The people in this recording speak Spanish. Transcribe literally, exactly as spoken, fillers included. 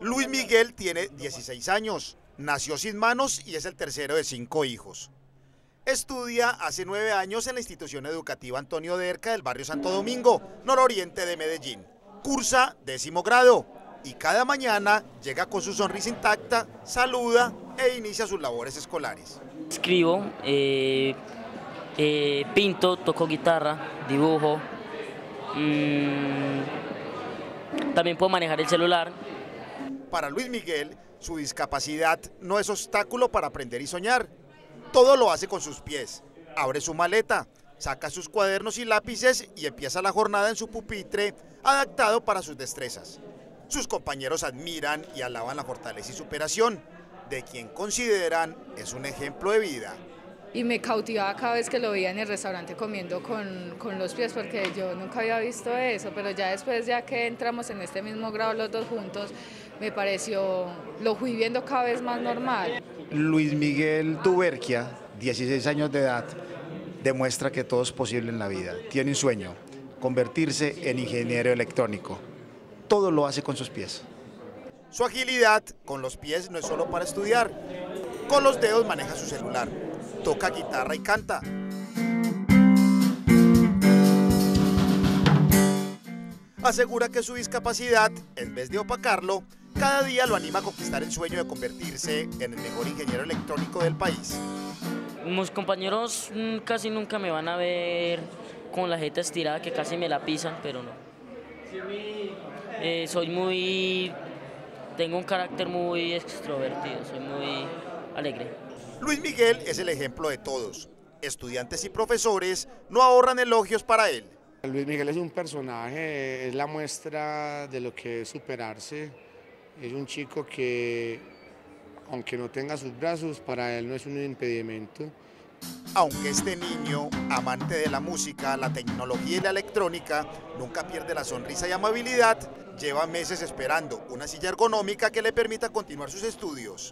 Luis Miguel tiene dieciséis años, nació sin manos y es el tercero de cinco hijos. Estudia hace nueve años en la Institución Educativa Antonio Derca del barrio Santo Domingo, nororiente de Medellín. Cursa décimo grado y cada mañana llega con su sonrisa intacta, saluda e inicia sus labores escolares. Escribo, eh, eh, pinto, toco guitarra, dibujo, mmm, también puedo manejar el celular. Para Luis Miguel, su discapacidad no es obstáculo para aprender y soñar. Todo lo hace con sus pies, abre su maleta, saca sus cuadernos y lápices y empieza la jornada en su pupitre, adaptado para sus destrezas. Sus compañeros admiran y alaban la fortaleza y superación de quien consideran es un ejemplo de vida. Y me cautivaba cada vez que lo veía en el restaurante comiendo con, con los pies, porque yo nunca había visto eso, pero ya después, ya que entramos en este mismo grado los dos juntos, me pareció, lo fui viendo cada vez más normal. Luis Miguel Tuberquia, dieciséis años de edad, demuestra que todo es posible en la vida. Tiene un sueño, convertirse en ingeniero electrónico. Todo lo hace con sus pies. Su agilidad con los pies no es solo para estudiar. Con los dedos maneja su celular, toca guitarra y canta. Asegura que su discapacidad, en vez de opacarlo, cada día lo anima a conquistar el sueño de convertirse en el mejor ingeniero electrónico del país. Mis compañeros casi nunca me van a ver con la jeta estirada, que casi me la pisan, pero no. Eh, soy muy... tengo un carácter muy extrovertido, soy muy alegre. Luis Miguel es el ejemplo de todos. Estudiantes y profesores no ahorran elogios para él. Luis Miguel es un personaje, es la muestra de lo que es superarse. Es un chico que, aunque no tenga sus brazos, para él no es un impedimento. Aunque este niño, amante de la música, la tecnología y la electrónica, nunca pierde la sonrisa y amabilidad, lleva meses esperando una silla ergonómica que le permita continuar sus estudios.